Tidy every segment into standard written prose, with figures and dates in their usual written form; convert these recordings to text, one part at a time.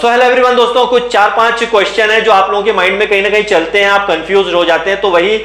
So hello everyone दोस्तों, कुछ 4-5 question है जो आप लोगों के माइंड में कहीं ना कहीं चलते हैं, आप कंफ्यूज हो जाते हैं, तो वही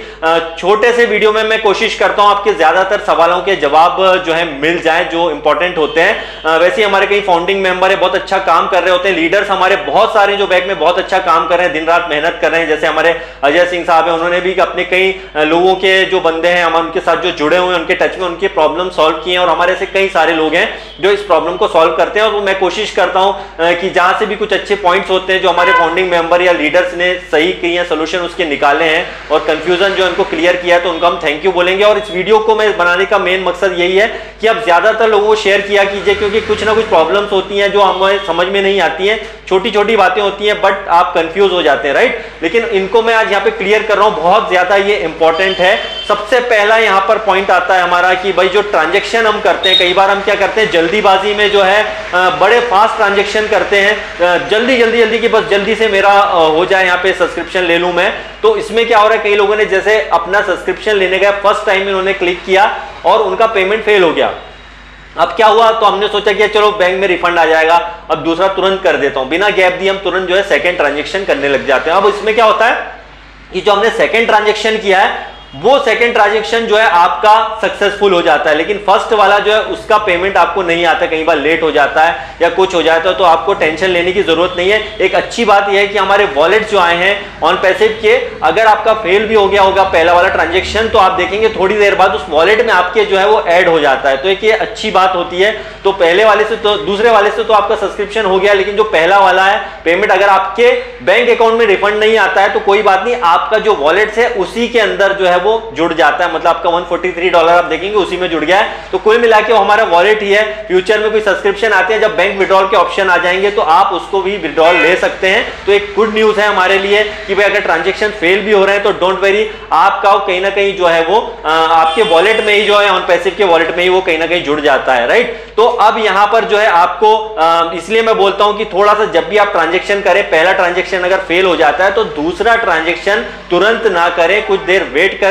छोटे से वीडियो में मैं कोशिश करता हूं आपके ज्यादातर सवालों के जवाब जो है मिल जाए जो इंपॉर्टेंट होते हैं। वैसे हमारे कई फाउंडिंग मेंबर है, बहुत अच्छा काम कर रहे होते हैं, लीडर्स हमारे बहुत सारे जो बैक में बहुत अच्छा काम कर रहे हैं, दिन रात मेहनत कर रहे हैं, जैसे हमारे अजय सिंह साहब है, उन्होंने भी अपने कई लोगों के जो बंदे हैं हम उनके साथ जो जुड़े हुए हैं, उनके टच में, उनकी प्रॉब्लम सॉल्व किए हैं, और हमारे ऐसे कई सारे लोग हैं जो इस प्रॉब्लम को सॉल्व करते हैं। और मैं कोशिश करता हूं कि जहां से भी कुछ अच्छे पॉइंट्स होते हैं जो हमारे फाउंडिंग मेंबर या लीडर्स ने सही की है, सोल्यूशन उसके निकाले हैं और कंफ्यूजन जो इनको क्लियर किया है, तो उनको हम थैंक यू बोलेंगे। और इस वीडियो को मैं बनाने का मेन मकसद यही है कि आप ज्यादातर लोगों को शेयर किया कीजिए, क्योंकि कुछ ना कुछ प्रॉब्लम्स होती हैं जो हमें समझ में नहीं आती हैं, छोटी छोटी बातें होती हैं बट आप कंफ्यूज हो जाते हैं, राइट। लेकिन इनको मैं आज यहाँ पे क्लियर कर रहा हूँ, बहुत ज्यादा ये इंपॉर्टेंट है। सबसे पहला यहाँ पर पॉइंट आता है हमारा कि भाई जो ट्रांजेक्शन हम करते हैं, कई बार हम क्या करते हैं जल्दीबाजी में जो है बड़े फास्ट ट्रांजेक्शन करते हैं, जल्दी कि बस जल्दी से मेरा हो जाए, यहाँ पे सब्सक्रिप्शन ले लूँ मैं। तो इसमें क्या हो रहा है, कई लोगों ने जैसे अपना सब्सक्रिप्शन लेने का फर्स्ट टाइम इन्होंने क्लिक किया और उनका पेमेंट फेल हो गया। अब क्या हुआ, तो हमने सोचा कि चलो बैंक में रिफंड आ जाएगा, अब दूसरा तुरंत कर देता हूं, बिना गैप दिए हम तुरंत जो है सेकंड ट्रांजैक्शन करने लग जाते हैं। अब इसमें क्या होता है कि जो हमने सेकंड ट्रांजैक्शन किया है वो सेकंड ट्रांजैक्शन जो है आपका सक्सेसफुल हो जाता है, लेकिन फर्स्ट वाला जो है उसका पेमेंट आपको नहीं आता, कई बार लेट हो जाता है या कुछ हो जाता है, तो आपको टेंशन लेने की जरूरत नहीं है। एक अच्छी बात यह है कि हमारे वॉलेट जो आए हैं ऑनपैसिव के, अगर आपका फेल भी हो गया होगा पहला वाला ट्रांजेक्शन, तो आप देखेंगे थोड़ी देर बाद उस वॉलेट में आपके जो है वो एड हो जाता है, तो एक ये अच्छी बात होती है। तो पहले वाले से तो दूसरे वाले से तो आपका सब्सक्रिप्शन हो गया, लेकिन जो पहला वाला है पेमेंट अगर आपके बैंक अकाउंट में रिफंड नहीं आता है तो कोई बात नहीं, आपका जो वॉलेट है उसी के अंदर जो है वो जुड़ जाता है, मतलब आपका $143 आप देखेंगे उसी में जुड़ गया है। तो कुल मिला के हमारा वॉलेट ही है, फ्यूचर में कोई सब्सक्रिप्शन आते हैं जब बैंक विड्रॉल के ऑप्शन आ जाएंगे तो आप उसको भी विड्रॉल ले सकते हैं। तो एक गुड न्यूज है हमारे लिए कि भाई अगर ट्रांजैक्शन फेल भी हो रहे हैं तो डोंट वरी, आपका कहीं ना कहीं जो है वो आपके वॉलेट में ही जो है ऑनपैसिव के वॉलेट में ही वो कहीं ना कहीं जुड़ जाता है, राइट। तो अब यहां पर जो है आपको इसलिए मैं बोलता हूं कि थोड़ा सा जब भी आप ट्रांजेक्शन करें, पहला ट्रांजेक्शन अगर फेल हो जाता है तो दूसरा ट्रांजेक्शन तुरंत ना करें, कुछ देर वेट करें,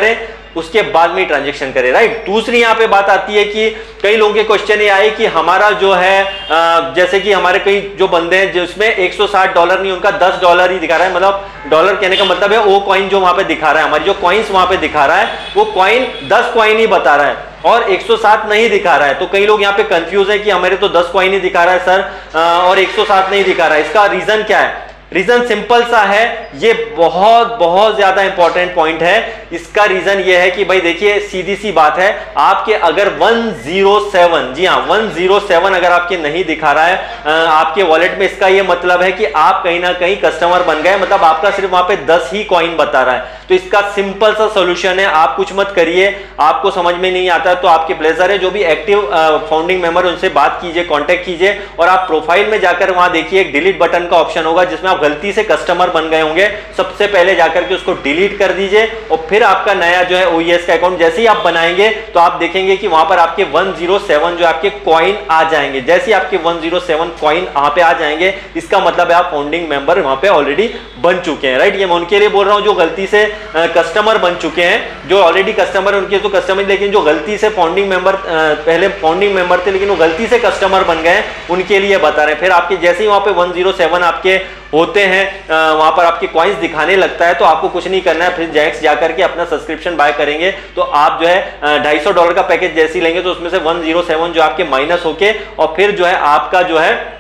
उसके बाद में ट्रांजेक्शन करें, राइट। दूसरी यहाँ पे बात आती है कि कई लोगों के क्वेश्चन ये आए कि हमारा जो है जैसे कि हमारे कई जो बंदे हैं जिसमें $160 नहीं, उनका $10 ही दिखा रहा है, मतलब डॉलर कहने का मतलब है ओ कॉइन जो वहां पे दिखा रहा है, हमारी जो कॉइन्स वहां पे दिखा रहा है वो कॉइन 10 कॉइन ही बता रहा है और 107 नहीं दिखा रहा है। तो कई लोग यहाँ पे कंफ्यूज है कि हमारे तो 10 कॉइन ही दिखा रहा है सर और 107 नहीं दिखा रहा है, इसका रीजन क्या है? रीजन सिंपल सा है, ये बहुत ज्यादा इंपॉर्टेंट पॉइंट है। इसका रीजन ये है कि भाई देखिए सीधी सी बात है, आपके अगर 107, जी हाँ 107 अगर आपके नहीं दिखा रहा है आपके वॉलेट में, इसका ये मतलब है कि आप कहीं ना कहीं कस्टमर बन गए, मतलब आपका सिर्फ वहां पे 10 ही कॉइन बता रहा है। तो इसका सिंपल सा सोल्यूशन है, आप कुछ मत करिए, आपको समझ में नहीं आता तो आपके प्लेजर है, जो भी एक्टिव फाउंडिंग मेंबर उनसे बात कीजिए, कॉन्टेक्ट कीजिए, और आप प्रोफाइल में जाकर वहां देखिए एक डिलीट बटन का ऑप्शन होगा जिसमें गलती से कस्टमर बन गए होंगे, सबसे पहले जाकर के उसको डिलीट कर दीजिए और फिर आपका नया जो है ओईएस का अकाउंट जैसे ही आप बनाएंगे तो आप देखेंगे कि वहां पर आपके 107 जो आपके कॉइन आ जाएंगे, जैसे ही आपके 107 कॉइन वहां पे आ जाएंगे इसका मतलब है आप फाउंडिंग मेंबर वहां पे ऑलरेडी बन चुके हैं, राइट। ये मैं उनके लिए बोल रहा हूं जो गलती से कस्टमर बन चुके हैं, जो ऑलरेडी कस्टमर है उनके तो कस्टमर, लेकिन जो गलती से फाउंडिंग मेंबर पहले फाउंडिंग मेंबर थे लेकिन वो गलती से कस्टमर बन गए उनके लिए बता रहे हैं। फिर आपके जैसे ही वहां पे 107 आपके होते हैं वहां पर आपके कॉइंस दिखाने लगता है तो आपको कुछ नहीं करना है, फिर जैक्स जाकर के अपना सब्सक्रिप्शन बाय करेंगे तो आप जो है $250 का पैकेज जैसे लेंगे तो उसमें से 107 जो आपके माइनस होके और फिर जो है आपका जो है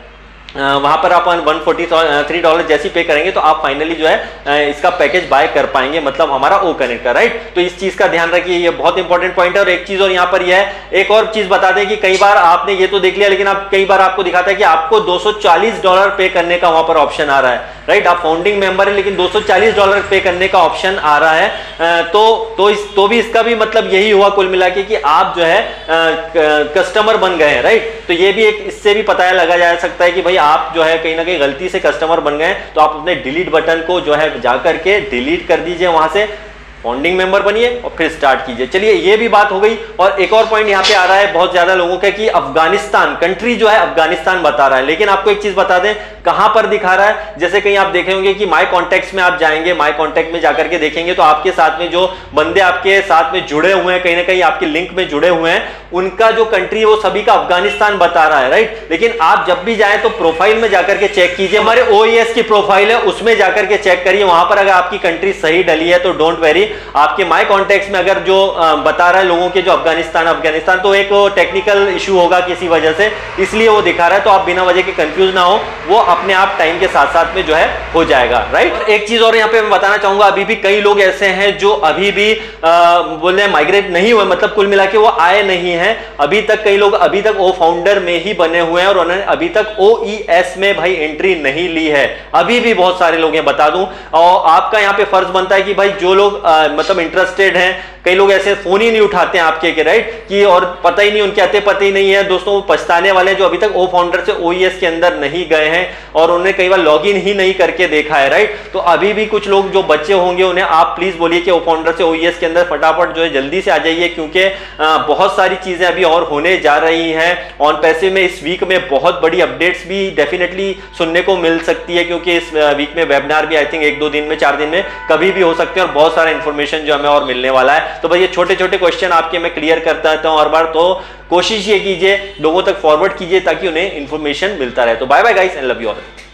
वहां पर आप $143 जैसी पे करेंगे तो आप फाइनली जो है इसका पैकेज बाय कर पाएंगे, मतलब हमारा ओ कनेक्ट का, राइट। तो इस चीज का ध्यान रखिए, ये बहुत इंपॉर्टेंट पॉइंट है। और एक चीज और यहाँ पर यह है, एक और चीज बता दें कि कई बार आपने ये तो देख लिया लेकिन आप कई बार आपको दिखाता है कि आपको $240 पे करने का वहां पर ऑप्शन आ रहा है, राइट। आप फाउंडिंग मेंबर है लेकिन $240 पे करने का ऑप्शन आ रहा है, तो भी इसका भी मतलब यही हुआ कुल मिला के कि आप जो है कस्टमर बन गए, राइट। तो ये भी एक इससे भी पता लगा जा सकता है कि भाई आप जो है कहीं ना कहीं गलती से कस्टमर बन गए, तो आप अपने डिलीट बटन को जो है जाकर के डिलीट कर दीजिए वहां से, फाउंडिंग मेंबर बनिए और फिर स्टार्ट कीजिए। चलिए ये भी बात हो गई। और एक और पॉइंट यहाँ पे आ रहा है बहुत ज्यादा लोगों का कि अफगानिस्तान कंट्री जो है अफगानिस्तान बता रहा है, लेकिन आपको एक चीज बता दें कहां पर दिखा रहा है, जैसे कहीं आप देखे होंगे कि माय कॉन्टैक्ट्स में आप जाएंगे, माय कॉन्टैक्ट में जाकर के देखेंगे तो आपके साथ में जो बंदे आपके साथ में जुड़े हुए हैं, कहीं ना कहीं आपके लिंक में जुड़े हुए हैं, उनका जो कंट्री वो सभी का अफगानिस्तान बता रहा है, राइट। लेकिन आप जब भी जाए तो प्रोफाइल में जाकर के चेक कीजिए, हमारे OES की प्रोफाइल है उसमें जाकर के चेक करिए, वहां पर अगर आपकी कंट्री सही डली है तो डोंट वेरी। आपके माय कॉन्टैक्ट्स में अगर जो बता रहा है लोगों के जो अफगानिस्तान तो एक टेक्निकल इशू होगा किसी वजह से, इसलिए वो दिखा रहा है, तो आप बिना वजह के कंफ्यूज ना हो, वो अपने आप टाइम के साथ साथ में जो है हो जाएगा, राइट। एक चीज और यहाँ पे मैं बताना चाहूंगा, अभी भी कई लोग ऐसे हैं जो अभी भी बोले माइग्रेट नहीं हुए, मतलब कुल मिला के वो आए नहीं है अभी तक, कई लोग अभी तक ओ फाउंडर में ही बने हुए हैं और उन्होंने अभी तक OES में भाई एंट्री नहीं ली है, अभी भी बहुत सारे लोग, बता दूं। और आपका यहाँ पे फर्ज बनता है कि भाई जो लोग मतलब इंटरेस्टेड हैं, कई लोग ऐसे फोन ही नहीं उठाते हैं आपके के, राइट, कि और पता ही नहीं, उनके आते पता ही नहीं है। दोस्तों वो पछताने वाले हैं जो अभी तक ओ फाउंडर से OES के अंदर नहीं गए हैं और उन्होंने कई बार लॉगिन ही नहीं करके देखा है, राइट। तो अभी भी कुछ लोग जो बच्चे होंगे उन्हें आप प्लीज बोलिए कि ओ फाउंडर से OES के अंदर फटाफट जो है जल्दी से आ जाइए, क्योंकि बहुत सारी चीजें अभी और होने जा रही हैं। ONPASSIVE में इस वीक में बहुत बड़ी अपडेट्स भी डेफिनेटली सुनने को मिल सकती है, क्योंकि इस वीक में वेबिनार भी आई थिंक 1-2 दिन में 4 दिन में कभी भी हो सकते हैं और बहुत सारा इंफॉर्मेशन जो हमें और मिलने वाला है। तो भाई ये छोटे छोटे क्वेश्चन आपके मैं क्लियर करता रहता हूं हर बार, तो कोशिश ये कीजिए लोगों तक फॉरवर्ड कीजिए ताकि उन्हें इंफॉर्मेशन मिलता रहे। तो bye bye guys and love you all.